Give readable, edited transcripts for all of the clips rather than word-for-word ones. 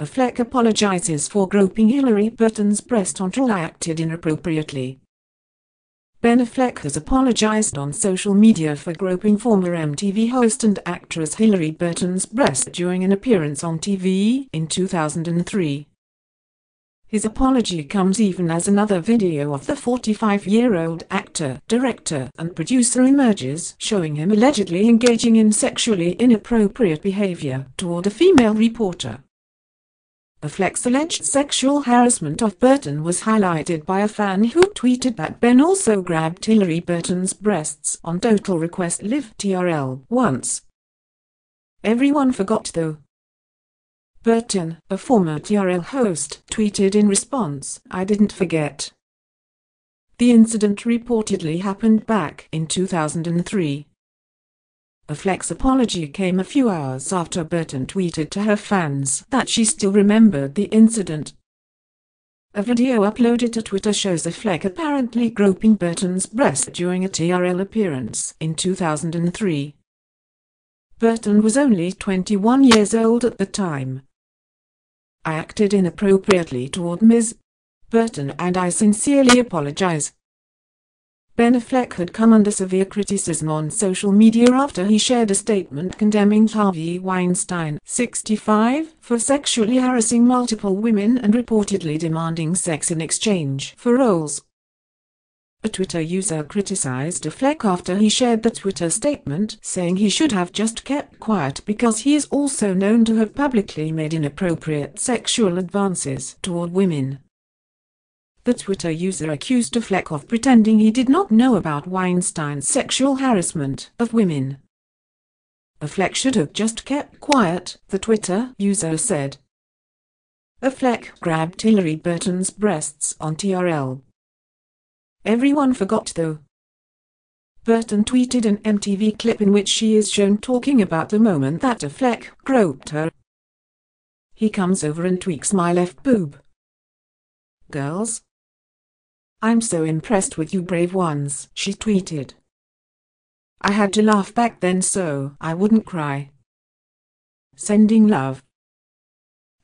Affleck apologizes for groping Hilarie Burton's breast on TRL. I acted inappropriately. Ben Affleck has apologized on social media for groping former MTV host and actress Hilarie Burton's breast during an appearance on TV in 2003. His apology comes even as another video of the 45-year-old actor, director, and producer emerges, showing him allegedly engaging in sexually inappropriate behavior toward a female reporter. Affleck's alleged sexual harassment of Burton was highlighted by a fan who tweeted that Ben also grabbed Hilarie Burton's breasts on Total Request Live (TRL) once. Everyone forgot though. Burton, a former TRL host, tweeted in response, "I didn't forget." The incident reportedly happened back in 2003. Affleck's apology came a few hours after Burton tweeted to her fans that she still remembered the incident. A video uploaded to Twitter shows Affleck apparently groping Burton's breast during a TRL appearance in 2003. Burton was only 21 years old at the time. "I acted inappropriately toward Ms. Burton and I sincerely apologize." Ben Affleck had come under severe criticism on social media after he shared a statement condemning Harvey Weinstein, 65, for sexually harassing multiple women and reportedly demanding sex in exchange for roles. A Twitter user criticized Affleck after he shared the Twitter statement, saying he should have just kept quiet because he is also known to have publicly made inappropriate sexual advances toward women. The Twitter user accused Affleck of pretending he did not know about Weinstein's sexual harassment of women. "Affleck should have just kept quiet," the Twitter user said. Affleck grabbed Hilarie Burton's breasts on TRL. Everyone forgot though. Burton tweeted an MTV clip in which she is shown talking about the moment that Affleck groped her. "He comes over and tweaks my left boob. Girls, I'm so impressed with you brave ones," she tweeted. "I had to laugh back then so I wouldn't cry. Sending love."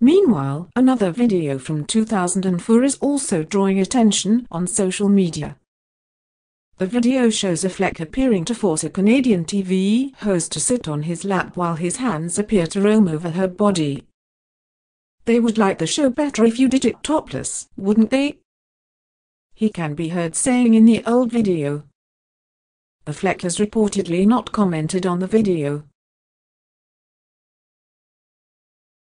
Meanwhile, another video from 2004 is also drawing attention on social media. The video shows Affleck appearing to force a Canadian TV host to sit on his lap while his hands appear to roam over her body. "They would like the show better if you did it topless, wouldn't they?" he can be heard saying in the old video. Affleck has reportedly not commented on the video.